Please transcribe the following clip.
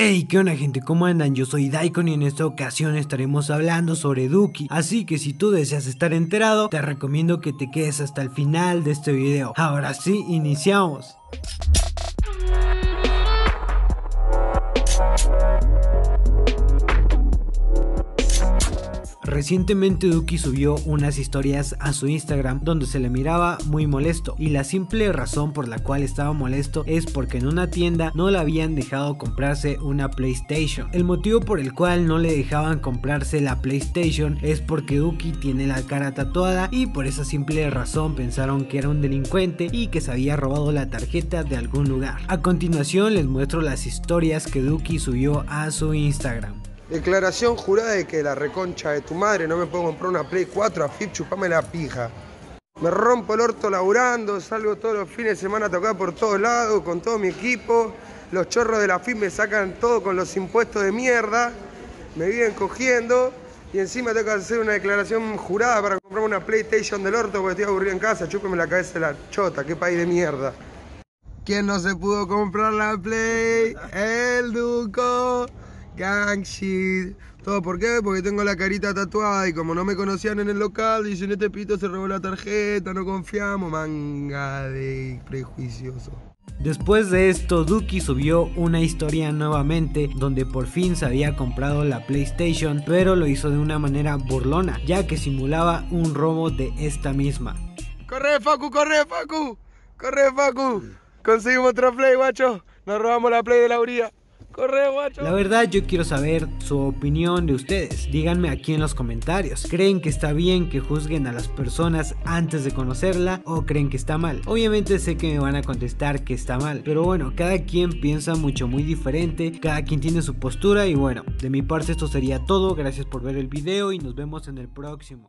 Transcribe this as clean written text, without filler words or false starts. Hey, ¿qué onda, gente? ¿Cómo andan? Yo soy Daykon y en esta ocasión estaremos hablando sobre Duki. Así que si tú deseas estar enterado, te recomiendo que te quedes hasta el final de este video. Ahora sí, iniciamos. Recientemente Duki subió unas historias a su Instagram donde se le miraba muy molesto, y la simple razón por la cual estaba molesto es porque en una tienda no le habían dejado comprarse una PlayStation. El motivo por el cual no le dejaban comprarse la PlayStation es porque Duki tiene la cara tatuada, y por esa simple razón pensaron que era un delincuente y que se había robado la tarjeta de algún lugar. A continuación les muestro las historias que Duki subió a su Instagram. Declaración jurada de que la reconcha de tu madre, no me puedo comprar una Play 4, a Fip, chupame la pija. Me rompo el orto laburando, salgo todos los fines de semana a tocar por todos lados, con todo mi equipo. Los chorros de la Fip me sacan todo con los impuestos de mierda, me viven cogiendo. Y encima tengo que hacer una declaración jurada para comprarme una PlayStation del orto porque estoy aburrido en casa, chúpame la cabeza de la chota, qué país de mierda. ¿Quién no se pudo comprar la Play? El Duco. Gang shit. ¿Todo por qué? Porque tengo la carita tatuada y como no me conocían en el local, dicen, este pito se robó la tarjeta, no confiamos, manga de prejuicioso. Después de esto, Duki subió una historia nuevamente donde por fin se había comprado la PlayStation, pero lo hizo de una manera burlona, ya que simulaba un robo de esta misma. ¡Corre, Facu! ¡Corre, Facu! ¡Corre, Facu! Conseguimos otra Play, guacho. Nos robamos la Play de la orilla. La verdad, yo quiero saber su opinión de ustedes. Díganme aquí en los comentarios, ¿creen que está bien que juzguen a las personas antes de conocerla o creen que está mal? Obviamente sé que me van a contestar que está mal, pero bueno, cada quien piensa muy diferente, cada quien tiene su postura y bueno, de mi parte esto sería todo. Gracias por ver el video y nos vemos en el próximo.